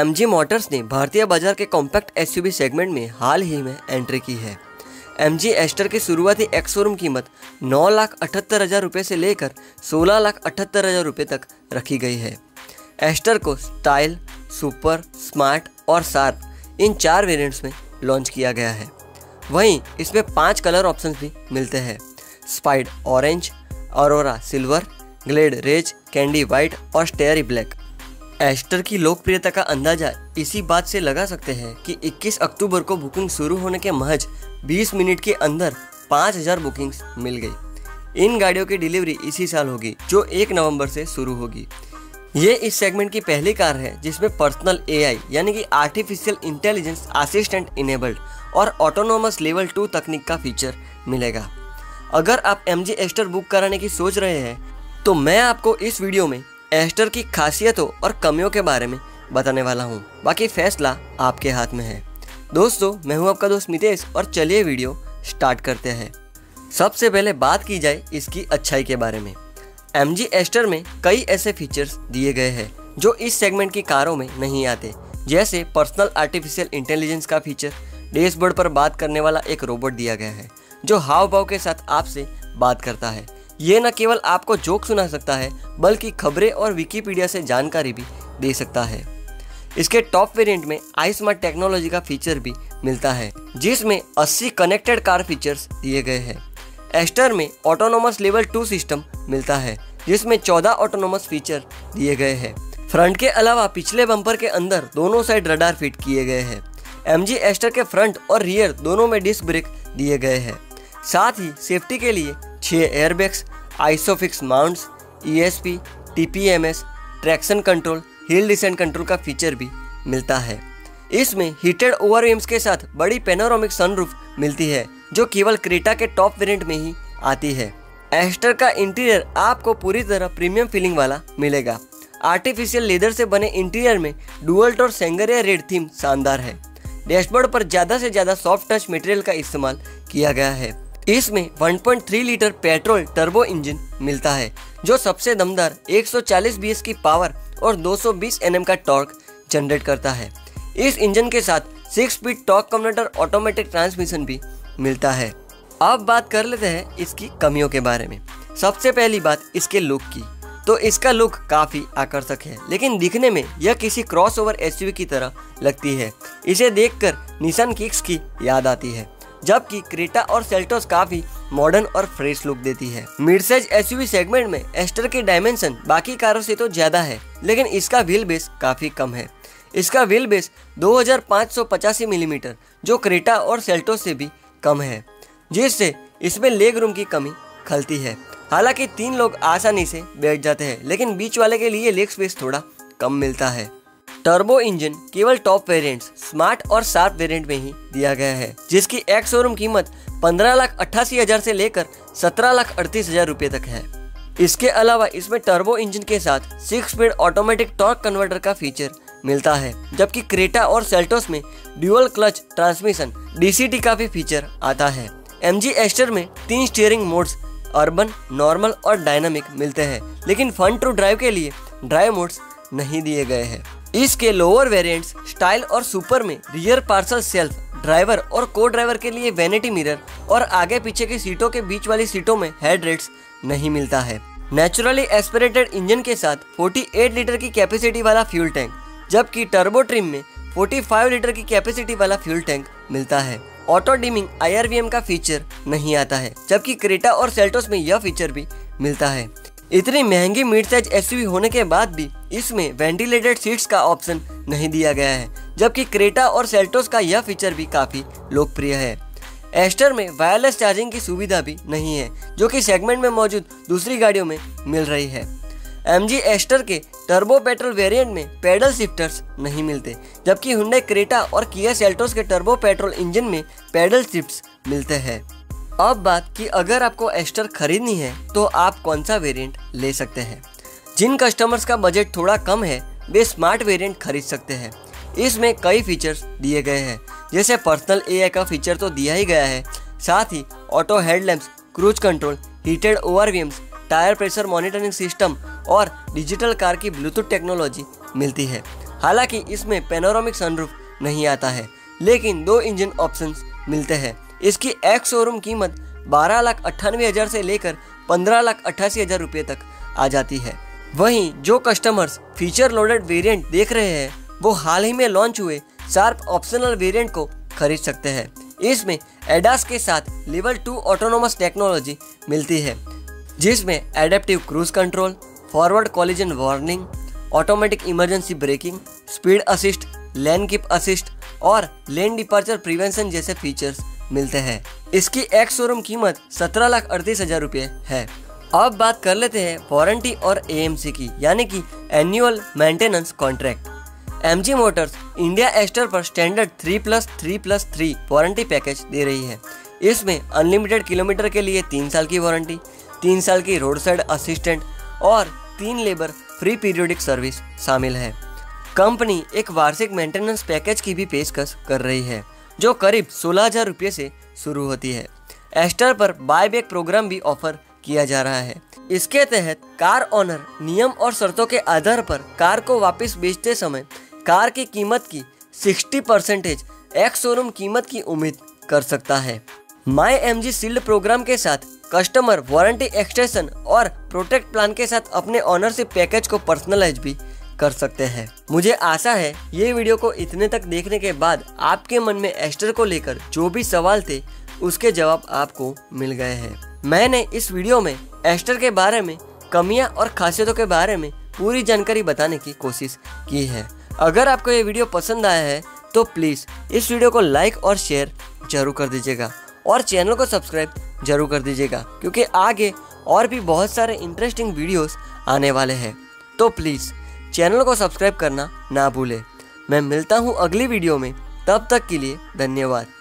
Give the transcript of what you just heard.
MG Motors ने भारतीय बाजार के कॉम्पैक्ट एसयूवी सेगमेंट में हाल ही में एंट्री की है। एमजी एस्टर की शुरुआती एक्स-शोरूम कीमत 9,78,000 रुपये से लेकर 16,78,000 रुपये तक रखी गई है। एस्टर को स्टाइल, सुपर, स्मार्ट और शार्प इन चार वेरिएंट्स में लॉन्च किया गया है। वहीं इसमें 5 कलर ऑप्शंस भी मिलते हैं। Spiced orange, aurora silver, glaze red, candy white और स्टेयरी ब्लैक। एस्टर की लोकप्रियता का अंदाज़ा इसी बात से लगा सकते हैं कि 21 अक्टूबर को बुकिंग शुरू होने के महज 20 मिनट के अंदर 5000 बुकिंग्स मिल गई। इन गाड़ियों की डिलीवरी इसी साल होगी जो 1 नवंबर से शुरू होगी। ये इस सेगमेंट की पहली कार है जिसमें पर्सनल एआई यानी कि आर्टिफिशियल इंटेलिजेंस असिस्टेंट इनेबल्ड और ऑटोनोमस लेवल 2 तकनीक का फीचर मिलेगा। अगर आप एमजी एस्टर बुक कराने की सोच रहे हैं तो मैं आपको इस वीडियो में एस्टर की खासियतों और कमियों के बारे में बताने वाला हूँ। बाकी फैसला आपके हाथ में है। दोस्तों, मैं हूँ आपका दोस्त मितेश और चलिए वीडियो स्टार्ट करते हैं। सबसे पहले बात की जाए इसकी अच्छाई के बारे में। एमजी एस्टर में कई ऐसे फीचर्स दिए गए हैं जो इस सेगमेंट की कारों में नहीं आते, जैसे पर्सनल आर्टिफिशियल इंटेलिजेंस का फीचर। डैशबोर्ड पर बात करने वाला एक रोबोट दिया गया है जो हाव भाव के साथ आपसे बात करता है। ये न केवल आपको जोक सुना सकता है बल्कि खबरें और विकिपीडिया से जानकारी भी दे सकता है। इसके टॉप वेरिएंट में आई स्मार्ट टेक्नोलॉजी का फीचर भी मिलता है जिसमें 80 कनेक्टेड कार फीचर्स दिए गए हैं। एस्टर में ऑटोनोमस लेवल 2 सिस्टम मिलता है जिसमें 14 ऑटोनोमस फीचर दिए गए हैं। फ्रंट के अलावा पिछले बम्पर के अंदर दोनों साइड रडार फिट किए गए हैं। एमजी एस्टर के फ्रंट और रियर दोनों में डिस्क ब्रेक दिए गए हैं। साथ ही सेफ्टी के लिए 6 airbags, isofix mounts, ESP, TPMS, traction control, hill descent control का फीचर भी मिलता है। इसमें हीटेड ओवरव्यूम्स के साथ बड़ी पैनोरामिक सनरूफ मिलती है जो केवल क्रेटा के टॉप वेरिएंट में ही आती है। एस्टर का इंटीरियर आपको पूरी तरह प्रीमियम फीलिंग वाला मिलेगा। आर्टिफिशियल लेदर से बने इंटीरियर में dual tone sangria red theme शानदार है। डैशबोर्ड पर ज़्यादा से ज़्यादा सॉफ्ट टच मटेरियल का इस्तेमाल किया गया है। इसमें 1.3 लीटर पेट्रोल टर्बो इंजन मिलता है जो सबसे दमदार 140 बीएस की पावर और 220 एनएम का टॉर्क जनरेट करता है। इस इंजन के साथ six speed torque converter automatic transmission भी मिलता है। अब बात कर लेते हैं इसकी कमियों के बारे में। सबसे पहली बात इसके लुक की, तो इसका लुक काफ़ी आकर्षक है लेकिन दिखने में यह किसी क्रॉसओवर एसयूवी की तरह लगती है। इसे देखकर निसान किक्स की याद आती है, जबकि क्रेटा और सेल्टोस काफी मॉडर्न और फ्रेश लुक देती है। मिडसाइज एसयूवी सेगमेंट में एस्टर की डायमेंशन बाकी कारों से तो ज्यादा है लेकिन इसका व्हील बेस काफी कम है। इसका व्हील बेस 2585 मिलीमीटर जो क्रेटा और सेल्टोस से भी कम है, जिससे इसमें लेग रूम की कमी खलती है। हालांकि 3 लोग आसानी से बैठ जाते हैं लेकिन बीच वाले के लिए लेग स्पेस थोड़ा कम मिलता है। टर्बो इंजन केवल टॉप वेरिएंट्स, स्मार्ट और शार्प वेरिएंट में ही दिया गया है जिसकी एक्स शोरूम कीमत 15,88,000 से लेकर 17,38,000 रुपये तक है। इसके अलावा इसमें टर्बो इंजन के साथ 6-स्पीड ऑटोमेटिक टॉर्क कन्वर्टर का फीचर मिलता है, जबकि क्रेटा और सेल्टोस में ड्यूअल क्लच ट्रांसमिशन DCT का भी फीचर आता है। एमजी एस्टर में 3 स्टीयरिंग मोड्स अर्बन, नॉर्मल और डायनामिक मिलते हैं लेकिन फन टू ड्राइव के लिए ड्राइव मोड्स नहीं दिए गए हैं। इसके लोअर वेरिएंट्स स्टाइल और सुपर में रियर पार्सल सेल्फ, ड्राइवर और को ड्राइवर के लिए वैनिटी मिरर और आगे पीछे की सीटों के बीच वाली सीटों में हेड रेट्स नहीं मिलता है। नेचुरली एस्पिरेटेड इंजन के साथ 48 लीटर की कैपेसिटी वाला फ्यूल टैंक, जबकि टर्बो ट्रिम में 45 लीटर की कैपेसिटी वाला फ्यूल टैंक मिलता है। ऑटो डिमिंग IRVM का फीचर नहीं आता है, जबकि क्रेटा और सेल्टोस में यह फीचर भी मिलता है। इतनी महंगी मिड साइज एसयूवी होने के बाद भी इसमें वेंटिलेटेड सीट्स का ऑप्शन नहीं दिया गया है, जबकि क्रेटा और सेल्टोस का यह फीचर भी काफ़ी लोकप्रिय है। एस्टर में वायरलेस चार्जिंग की सुविधा भी नहीं है जो कि सेगमेंट में मौजूद दूसरी गाड़ियों में मिल रही है। एमजी एस्टर के टर्बो पेट्रोल वेरिएंट में पेडल शिफ्टर्स नहीं मिलते, जबकि Hyundai क्रेटा और Kia सेल्टोस के टर्बो पेट्रोल इंजन में पेडल शिफ्ट्स मिलते हैं। अब बात कि अगर आपको एस्टर खरीदनी है तो आप कौन सा वेरिएंट ले सकते हैं। जिन कस्टमर्स का बजट थोड़ा कम है वे स्मार्ट वेरिएंट खरीद सकते हैं। इसमें कई फीचर्स दिए गए हैं, जैसे पर्सनल एआई का फीचर तो दिया ही गया है, साथ ही auto headlamps, cruise control, heated ओवरव्यूम्स, टायर प्रेशर मॉनिटरिंग सिस्टम और digital car key bluetooth technology मिलती है। हालांकि इसमें पैनोरामिक सनरूफ नहीं आता है, लेकिन दो इंजन ऑप्शंस मिलते हैं। इसकी एक्स शोरूम कीमत 12,98,000 से लेकर 15,88,000 रुपये तक आ जाती है। वहीं जो कस्टमर्स फीचर लोडेड वेरिएंट देख रहे हैं वो हाल ही में लॉन्च हुए शार्प ऑप्शनल वेरिएंट को खरीद सकते हैं। इसमें एडास के साथ लेवल 2 ऑटोनोमस टेक्नोलॉजी मिलती है, जिसमें adaptive cruise control, forward collision warning, automatic emergency braking, speed assist, lane keep assist और लेन डिपार्चर प्रिवेंशन जैसे फीचर्स मिलते हैं। इसकी एक्स शोरूम कीमत 17,38,000 रुपये है। अब बात कर लेते हैं वारंटी और एएमसी की, यानी कि annual maintenance contract. MG Motors India Astor पर स्टैंडर्ड 3+3+3 वारंटी पैकेज दे रही है। इसमें अनलिमिटेड किलोमीटर के लिए 3 साल की वारंटी, 3 साल की रोड साइड असिस्टेंट और 3 लेबर फ्री पीरियोडिक सर्विस शामिल है। कंपनी एक वार्षिक मेंटेनेंस पैकेज की भी पेशकश कर रही है, जो करीब 16,000 रुपये से शुरू होती है। एस्टर पर बायबैक प्रोग्राम भी ऑफर किया जा रहा है। इसके तहत कार ऑनर नियम और शर्तों के आधार पर कार को वापस बेचते समय कार की कीमत की 60% एक्स शोरूम कीमत की उम्मीद कर सकता है। माई एमजी शील्ड प्रोग्राम के साथ कस्टमर वारंटी एक्सटेंशन और प्रोटेक्ट प्लान के साथ अपने ऑनरशिप पैकेज को पर्सनलाइज भी कर सकते हैं। मुझे आशा है ये वीडियो को इतने तक देखने के बाद आपके मन में एस्टर को लेकर जो भी सवाल थे उसके जवाब आपको मिल गए हैं। मैंने इस वीडियो में एस्टर के बारे में कमियां और खासियतों के बारे में पूरी जानकारी बताने की कोशिश की है। अगर आपको ये वीडियो पसंद आया है तो प्लीज़ इस वीडियो को लाइक और शेयर जरूर कर दीजिएगा और चैनल को सब्सक्राइब जरूर कर दीजिएगा, क्योंकि आगे और भी बहुत सारे इंटरेस्टिंग वीडियोस आने वाले हैं। तो प्लीज़ चैनल को सब्सक्राइब करना ना भूलें। मैं मिलता हूँ अगली वीडियो में, तब तक के लिए धन्यवाद।